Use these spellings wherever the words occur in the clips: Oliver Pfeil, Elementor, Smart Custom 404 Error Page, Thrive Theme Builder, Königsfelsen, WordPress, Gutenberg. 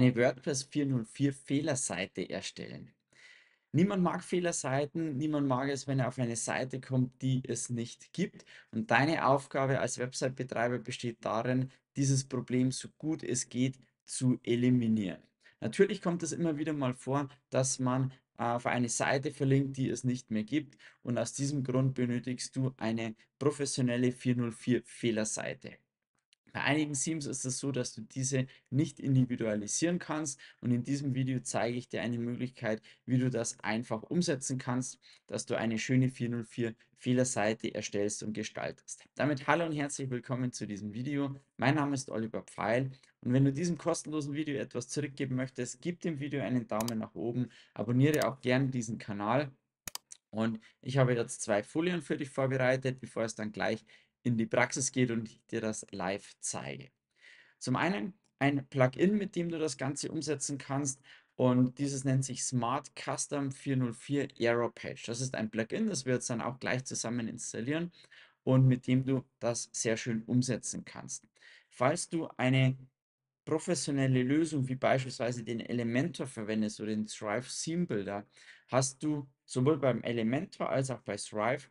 eine WordPress 404 Fehlerseite erstellen. Niemand mag Fehlerseiten, niemand mag es, wenn er auf eine Seite kommt, die es nicht gibt. Und deine Aufgabe als Website-Betreiber besteht darin, dieses Problem so gut es geht zu eliminieren. Natürlich kommt es immer wieder mal vor, dass man auf eine Seite verlinkt, die es nicht mehr gibt. Und aus diesem Grund benötigst du eine professionelle 404 Fehlerseite. Bei einigen Themes ist es so, dass du diese nicht individualisieren kannst, und in diesem Video zeige ich dir eine Möglichkeit, wie du das einfach umsetzen kannst, dass du eine schöne 404 Fehlerseite erstellst und gestaltest. Damit hallo und herzlich willkommen zu diesem Video. Mein Name ist Oliver Pfeil, und wenn du diesem kostenlosen Video etwas zurückgeben möchtest, gib dem Video einen Daumen nach oben, abonniere auch gerne diesen Kanal, und ich habe jetzt 2 Folien für dich vorbereitet, bevor es dann gleich in die Praxis geht und ich dir das live zeige. Zum einen ein Plugin, mit dem du das Ganze umsetzen kannst, und dieses nennt sich Smart Custom 404 Error Page. Das ist ein Plugin, das wir jetzt dann auch gleich zusammen installieren und mit dem du das sehr schön umsetzen kannst. Falls du eine professionelle Lösung wie beispielsweise den Elementor verwendest oder den Thrive Theme Builder, hast du sowohl beim Elementor als auch bei Thrive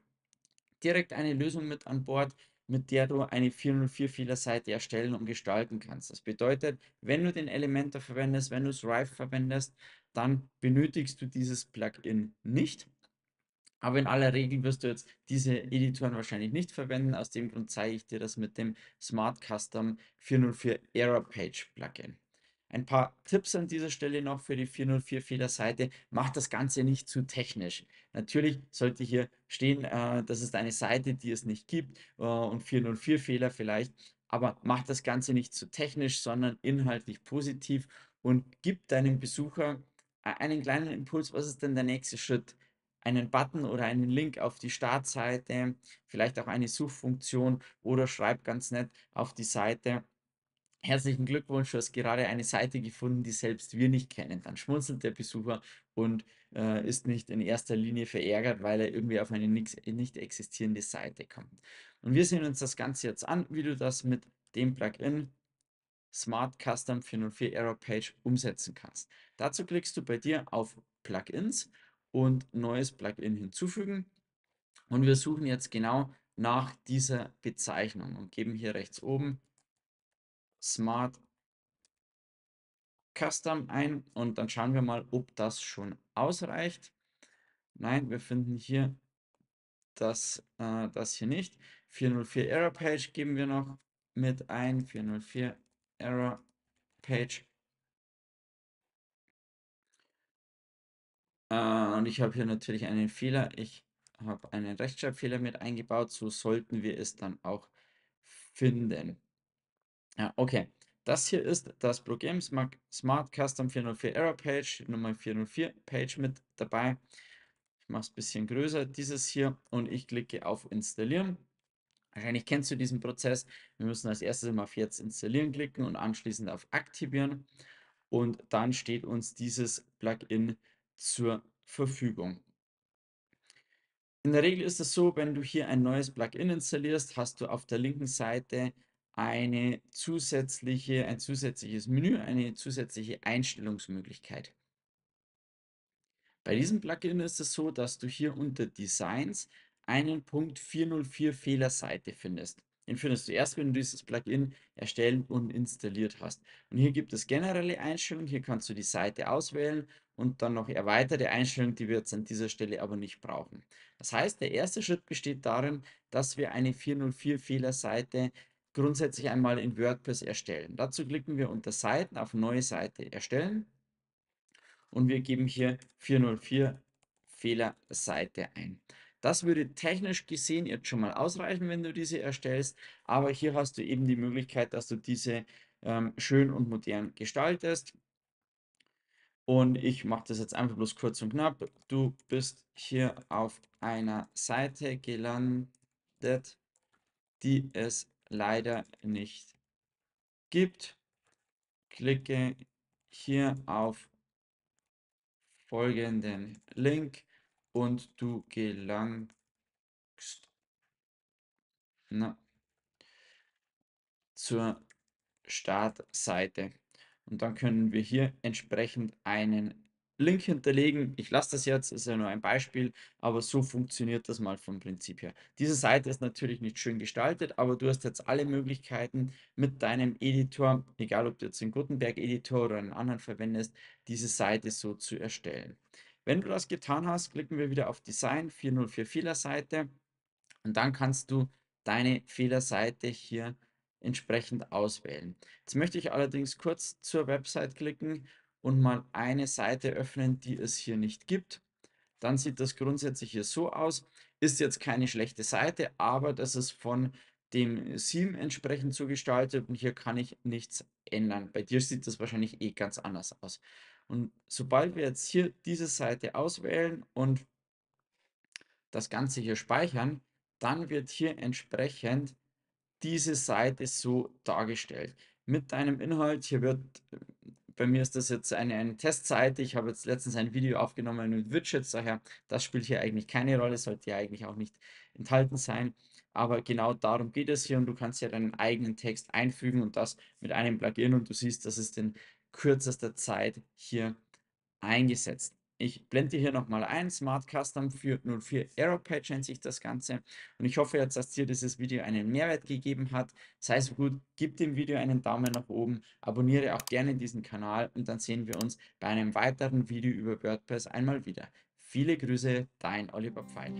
direkt eine Lösung mit an Bord, mit der du eine 404 Fehlerseite erstellen und gestalten kannst. Das bedeutet, wenn du den Elementor verwendest, wenn du Thrive verwendest, dann benötigst du dieses Plugin nicht. Aber in aller Regel wirst du jetzt diese Editoren wahrscheinlich nicht verwenden. Aus dem Grund zeige ich dir das mit dem Smart Custom 404 Error Page Plugin. Ein paar Tipps an dieser Stelle noch für die 404 Fehlerseite: Macht das Ganze nicht zu technisch. Natürlich sollte hier stehen, das ist eine Seite, die es nicht gibt, und 404 Fehler vielleicht, aber macht das Ganze nicht zu technisch, sondern inhaltlich positiv und gibt deinem Besucher einen kleinen Impuls, was ist denn der nächste Schritt? Einen Button oder einen Link auf die Startseite, vielleicht auch eine Suchfunktion, oder schreib ganz nett auf die Seite: Herzlichen Glückwunsch, du hast gerade eine Seite gefunden, die selbst wir nicht kennen. Dann schmunzelt der Besucher und ist nicht in erster Linie verärgert, weil er irgendwie auf eine nicht existierende Seite kommt. Und wir sehen uns das Ganze jetzt an, wie du das mit dem Plugin Smart Custom 404 Error Page umsetzen kannst. Dazu klickst du bei dir auf Plugins und neues Plugin hinzufügen. Und wir suchen jetzt genau nach dieser Bezeichnung und geben hier rechts oben Smart Custom ein, und dann schauen wir mal, ob das schon ausreicht. Nein, wir finden hier das hier nicht. 404 Error Page geben wir noch mit ein. 404 Error Page. Und ich habe hier natürlich einen Fehler. Ich habe einen Rechtschreibfehler mit eingebaut. So sollten wir es dann auch finden. Ja, okay, das hier ist das Plugin Smart Custom 404 Error Page, Nummer 404 Page mit dabei. Ich mache es ein bisschen größer, dieses hier, und ich klicke auf Installieren. Wahrscheinlich kennst du diesen Prozess. Wir müssen als erstes immer auf Jetzt installieren klicken und anschließend auf Aktivieren. Und dann steht uns dieses Plugin zur Verfügung. In der Regel ist es so, wenn du hier ein neues Plugin installierst, hast du auf der linken Seite ein zusätzliches Menü, eine zusätzliche Einstellungsmöglichkeit. Bei diesem Plugin ist es so, dass du hier unter Designs einen Punkt 404 Fehlerseite findest. Den findest du erst, wenn du dieses Plugin erstellt und installiert hast. Und hier gibt es generelle Einstellungen, hier kannst du die Seite auswählen und dann noch erweiterte Einstellungen, die wir jetzt an dieser Stelle aber nicht brauchen. Das heißt, der erste Schritt besteht darin, dass wir eine 404 Fehlerseite grundsätzlich einmal in WordPress erstellen. Dazu klicken wir unter Seiten auf Neue Seite erstellen und wir geben hier 404 Fehlerseite ein. Das würde technisch gesehen jetzt schon mal ausreichen, wenn du diese erstellst, aber hier hast du eben die Möglichkeit, dass du diese schön und modern gestaltest. Und ich mache das jetzt einfach bloß kurz und knapp. Du bist hier auf einer Seite gelandet, die es leider nicht gibt. Klicke hier auf folgenden Link und du gelangst zur Startseite. Und dann können wir hier entsprechend einen Link hinterlegen. Ich lasse das jetzt, ist ja nur ein Beispiel, aber so funktioniert das mal vom Prinzip her. Diese Seite ist natürlich nicht schön gestaltet, aber du hast jetzt alle Möglichkeiten mit deinem Editor, egal ob du jetzt den Gutenberg-Editor oder einen anderen verwendest, diese Seite so zu erstellen. Wenn du das getan hast, klicken wir wieder auf Design, 404 Fehlerseite, und dann kannst du deine Fehlerseite hier entsprechend auswählen. Jetzt möchte ich allerdings kurz zur Website klicken und mal eine Seite öffnen, die es hier nicht gibt. Dann sieht das grundsätzlich hier so aus. Ist jetzt keine schlechte Seite, aber das ist von dem Theme entsprechend so gestaltet und hier kann ich nichts ändern. Bei dir sieht das wahrscheinlich eh ganz anders aus. Und sobald wir jetzt hier diese Seite auswählen und das Ganze hier speichern, dann wird hier entsprechend diese Seite so dargestellt. Mit deinem Inhalt, hier wird... Bei mir ist das jetzt eine Testseite. Ich habe jetzt letztens ein Video aufgenommen mit Widgets, daher das spielt hier eigentlich keine Rolle, sollte ja eigentlich auch nicht enthalten sein. Aber genau darum geht es hier und du kannst ja deinen eigenen Text einfügen und das mit einem Plugin und du siehst, das ist in kürzester Zeit hier eingesetzt. Ich blende hier nochmal ein, Smart Custom 404 Error Page nennt sich das Ganze. Und ich hoffe jetzt, dass dir dieses Video einen Mehrwert gegeben hat. Sei so gut, gib dem Video einen Daumen nach oben, abonniere auch gerne diesen Kanal und dann sehen wir uns bei einem weiteren Video über WordPress einmal wieder. Viele Grüße, dein Oliver Pfeil.